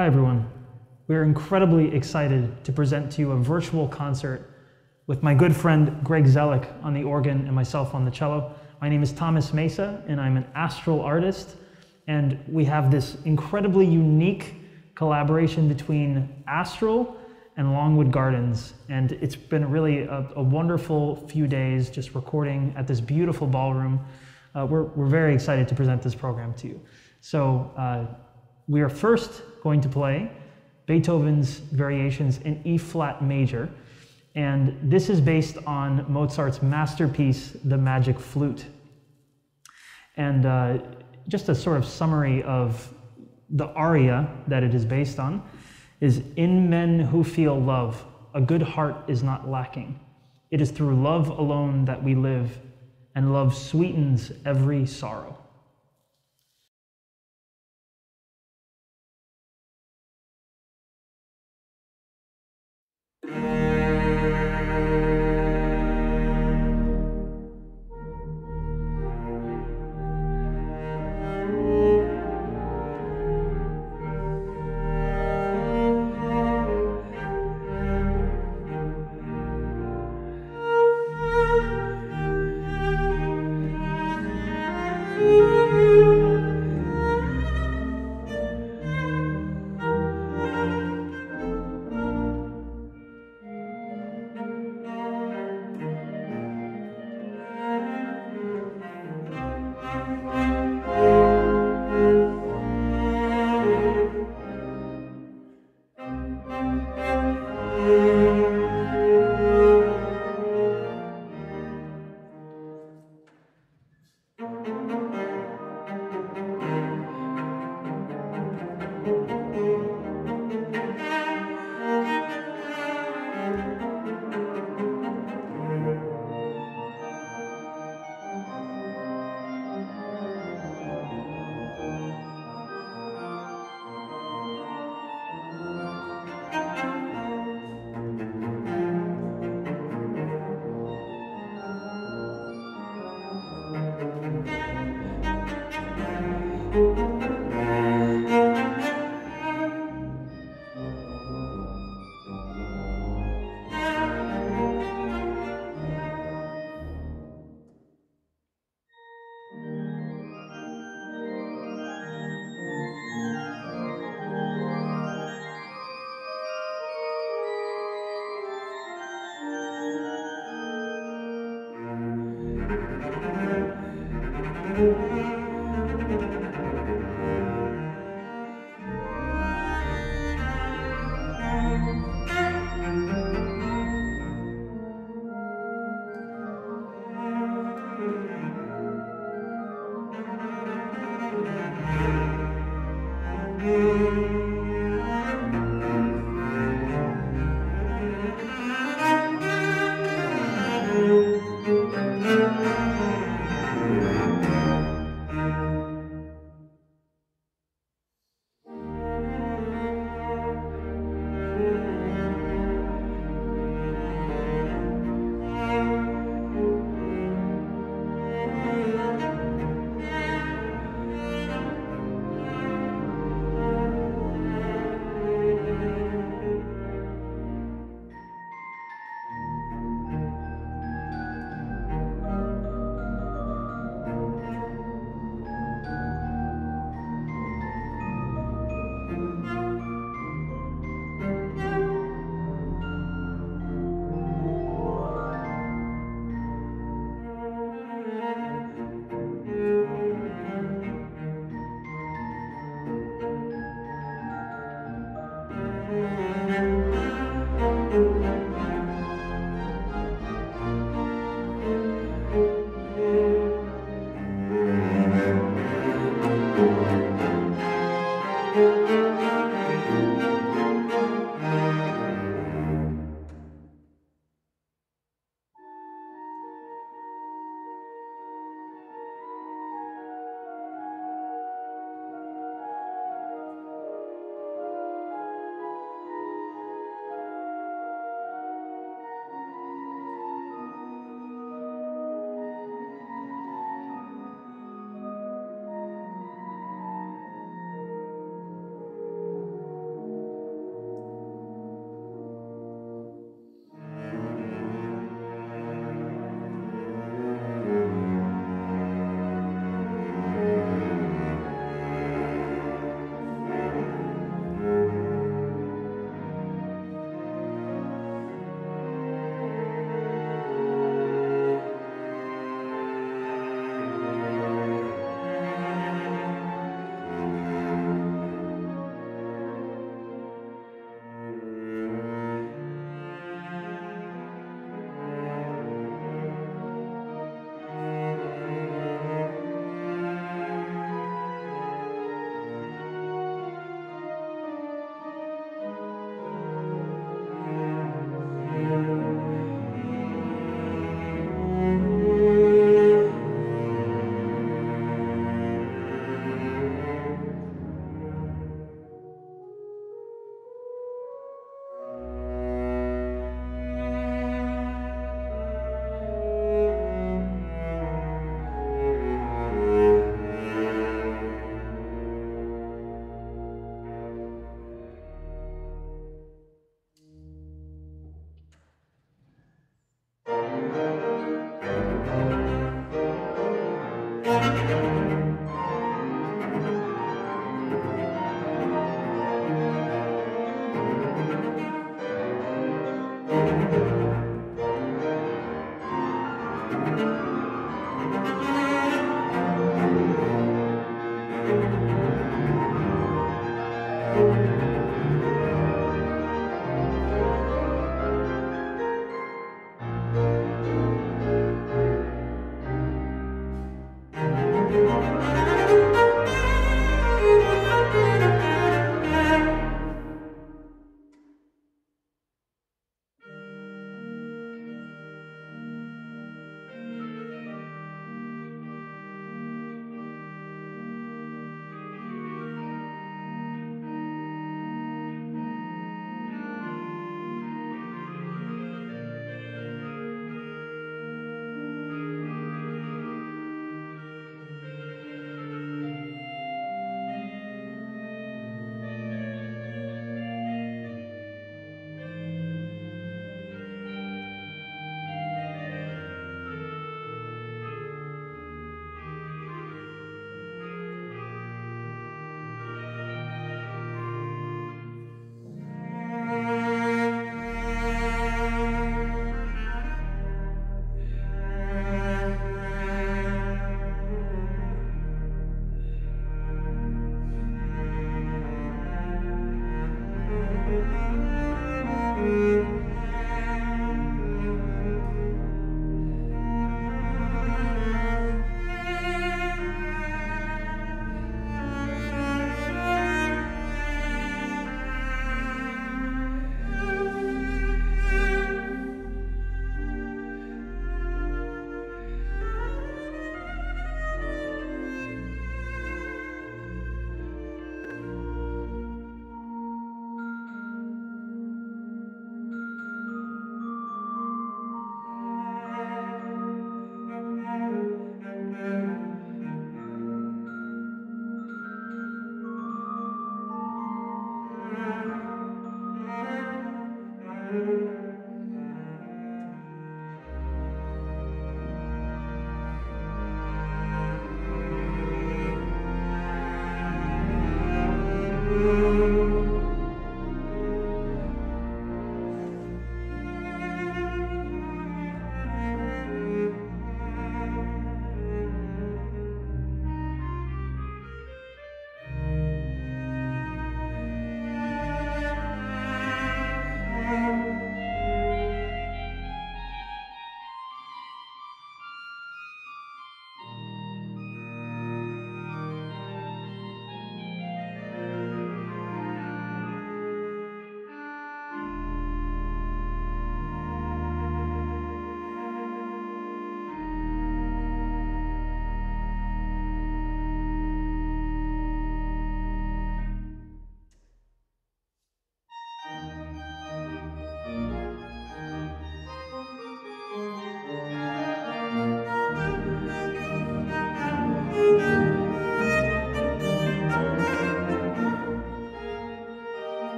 Hi everyone, we are incredibly excited to present to you a virtual concert with my good friend Greg Zelek on the organ and myself on the cello. My name is Thomas Mesa and I'm an astral artist, and we have this incredibly unique collaboration between Astral and Longwood Gardens, and it's been really a wonderful few days just recording at this beautiful ballroom. We're very excited to present this program to you. So we are first going to play Beethoven's Variations in E-flat major, and this is based on Mozart's masterpiece, The Magic Flute. And just a sort of summary of the aria that it is based on is, "In men who feel love, a good heart is not lacking. It is through love alone that we live, and love sweetens every sorrow."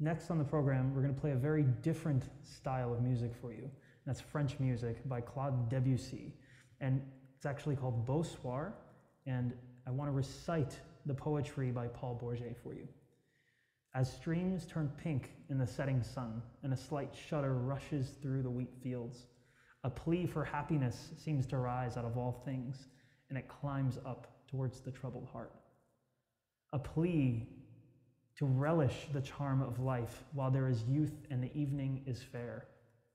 Next on the program, we're going to play a very different style of music for you. And that's French music by Claude Debussy. And it's actually called Beau Soir. And I want to recite the poetry by Paul Bourget for you. As streams turn pink in the setting sun, and a slight shudder rushes through the wheat fields, a plea for happiness seems to rise out of all things, and it climbs up towards the troubled heart. A plea to relish the charm of life while there is youth and the evening is fair,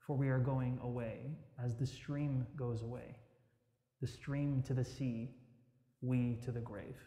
for we are going away as the stream goes away, the stream to the sea, we to the grave.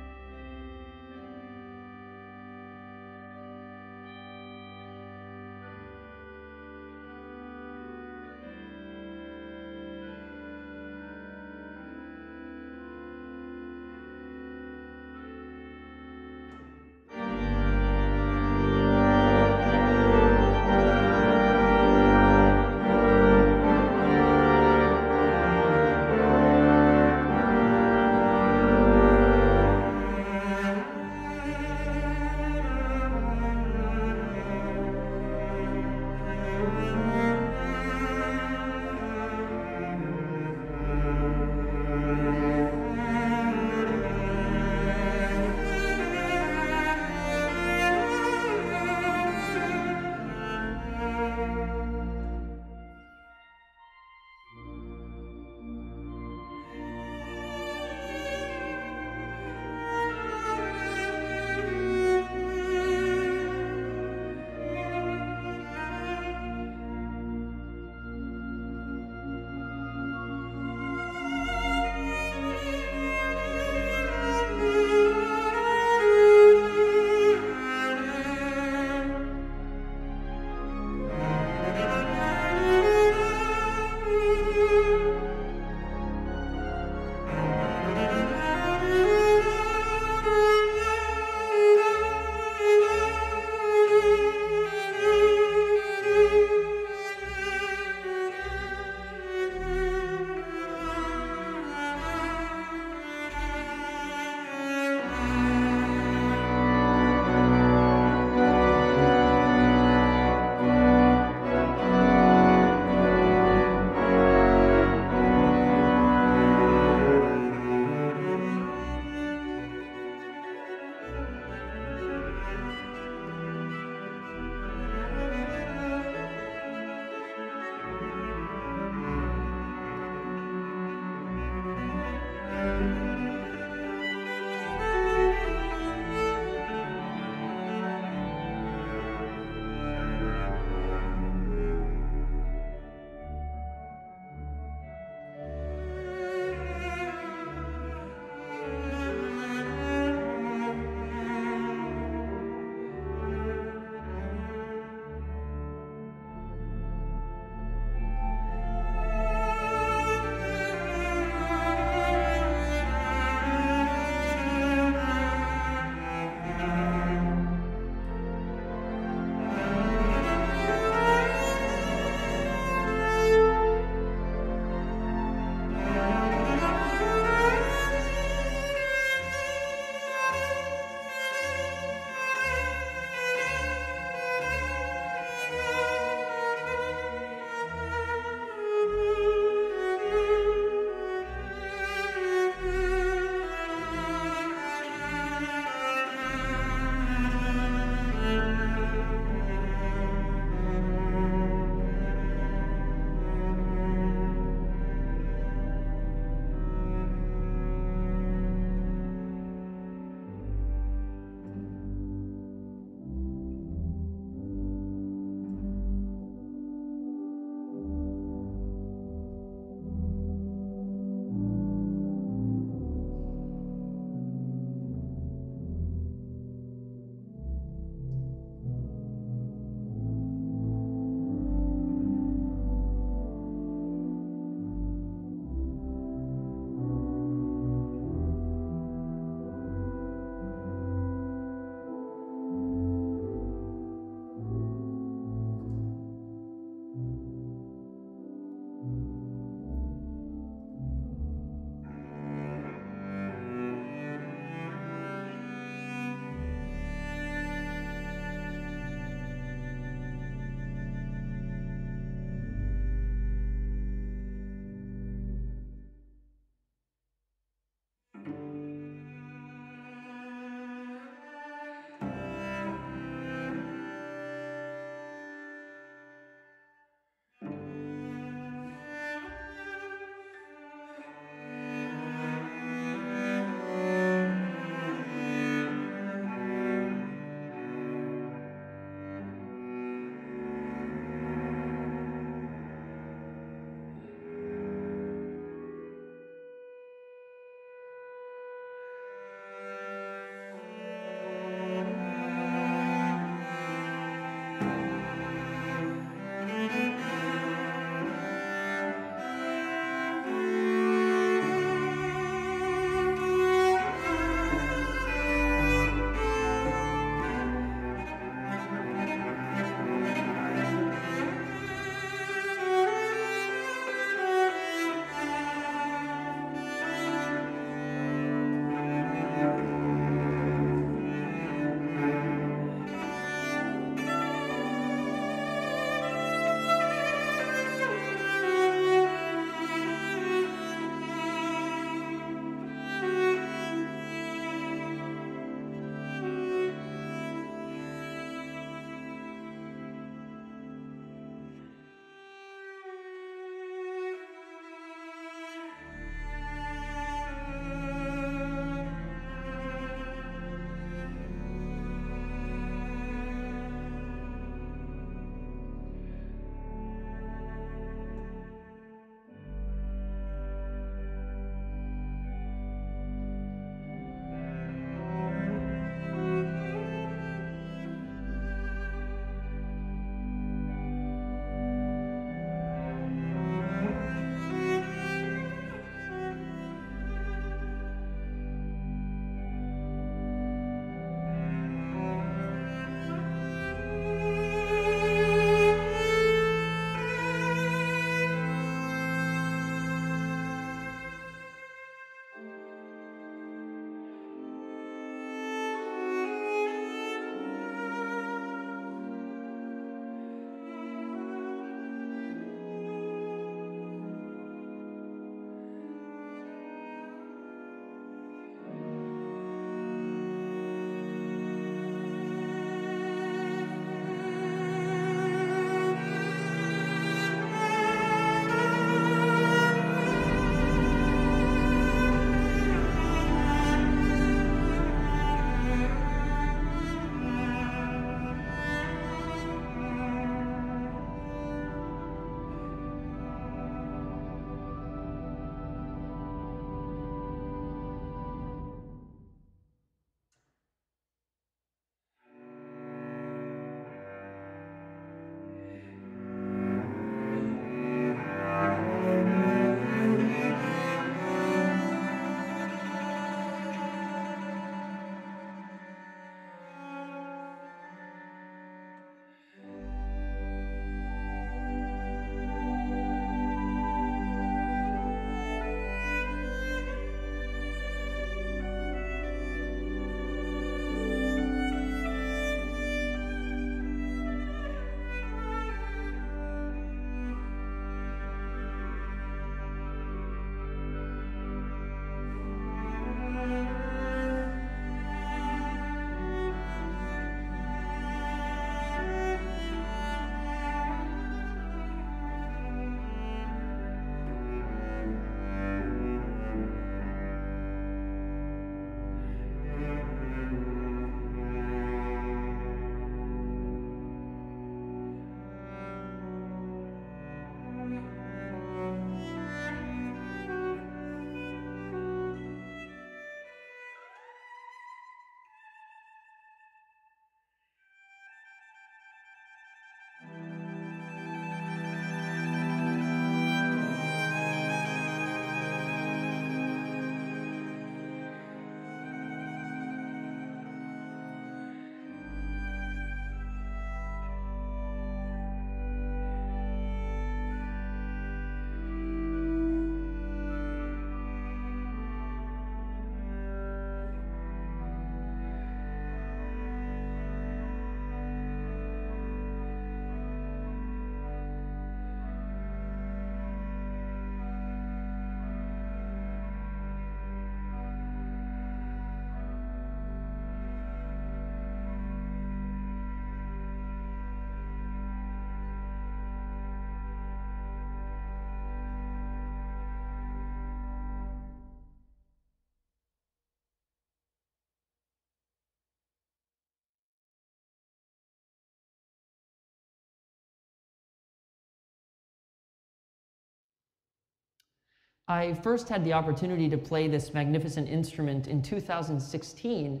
I first had the opportunity to play this magnificent instrument in 2016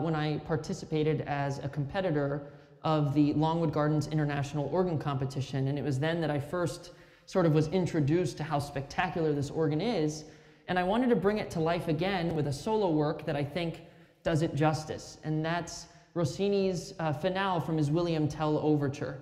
when I participated as a competitor of the Longwood Gardens International Organ Competition. And it was then that I first sort of was introduced to how spectacular this organ is. And I wanted to bring it to life again with a solo work that I think does it justice. And that's Rossini's finale from his William Tell overture.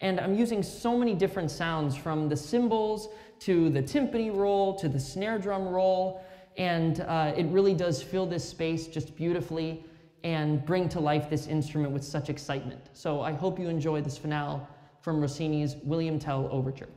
And I'm using so many different sounds, from the cymbals to the timpani roll to the snare drum roll. And it really does fill this space just beautifully and bring to life this instrument with such excitement. So I hope you enjoy this finale from Rossini's William Tell overture.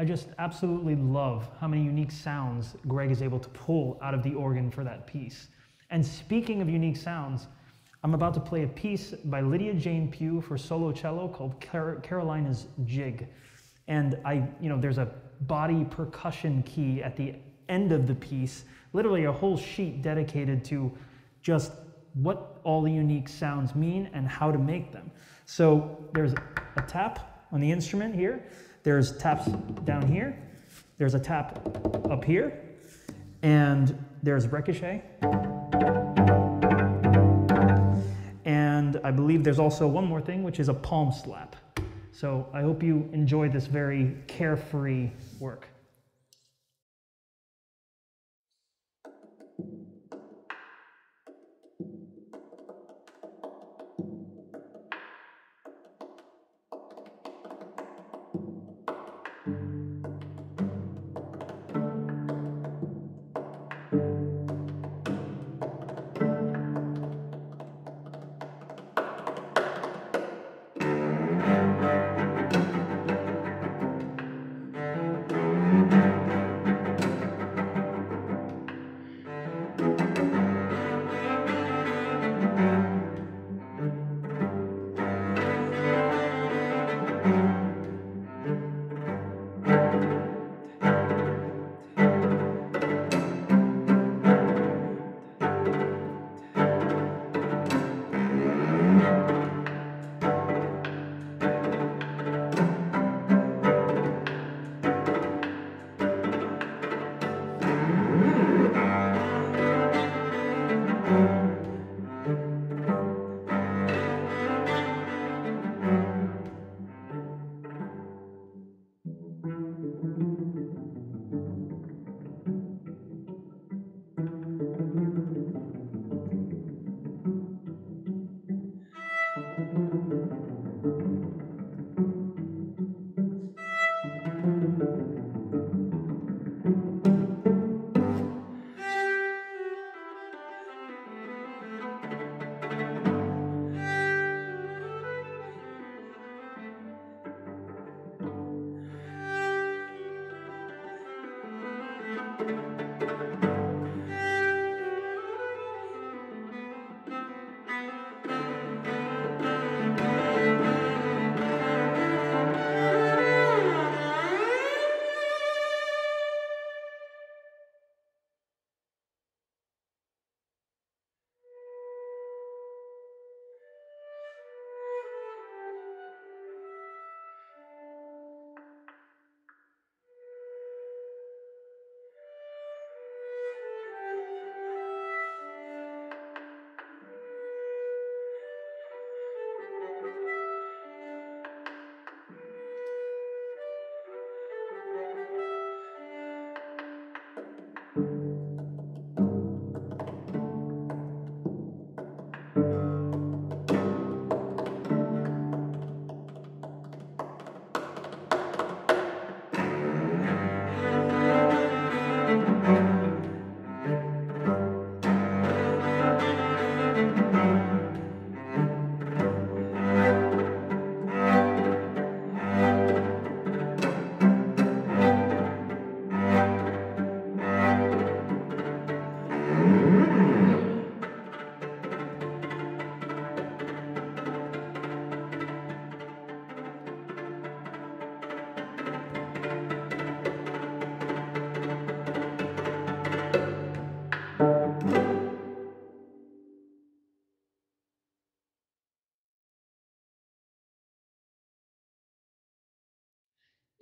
I just absolutely love how many unique sounds Greg is able to pull out of the organ for that piece. And speaking of unique sounds, I'm about to play a piece by Lydia Jane Pugh for solo cello called Carolina's Jig. And there's a body percussion key at the end of the piece, literally a whole sheet dedicated to just what all the unique sounds mean and how to make them. So there's a tap on the instrument here, there's taps down here, there's a tap up here, and there's ricochet. And I believe there's also one more thing, which is a palm slap. So I hope you enjoy this very carefree work.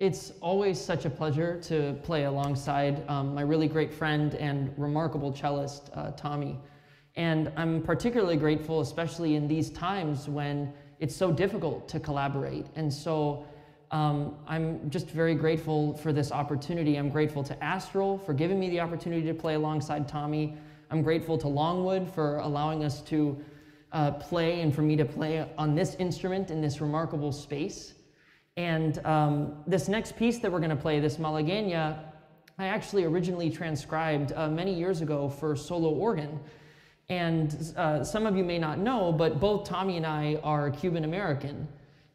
It's always such a pleasure to play alongside my really great friend and remarkable cellist, Tommy. And I'm particularly grateful, especially in these times when it's so difficult to collaborate. And so I'm just very grateful for this opportunity. I'm grateful to Astral for giving me the opportunity to play alongside Tommy. I'm grateful to Longwood for allowing us to play and for me to play on this instrument in this remarkable space. And this next piece that we're going to play, this Malagueña, I actually originally transcribed many years ago for solo organ. And some of you may not know, but both Tommy and I are Cuban American.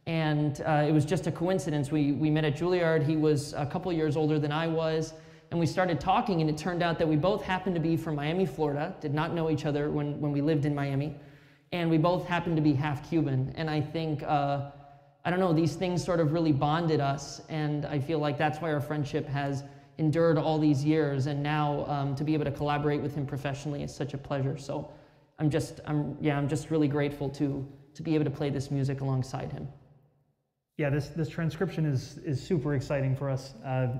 And it was just a coincidence. We met at Juilliard. He was a couple years older than I was. And we started talking, and it turned out that we both happened to be from Miami, Florida, did not know each other when we lived in Miami. And we both happened to be half Cuban. And I think, I don't know, these things sort of really bonded us. And I feel like that's why our friendship has endured all these years. And now to be able to collaborate with him professionally is such a pleasure. So I'm just really grateful to be able to play this music alongside him. Yeah, this transcription is super exciting for us.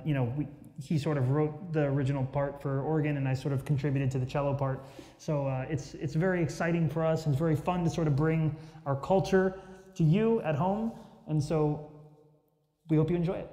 You know, he sort of wrote the original part for organ, and I sort of contributed to the cello part. So it's very exciting for us, and it's very fun to sort of bring our culture to you at home. And so we hope you enjoy it.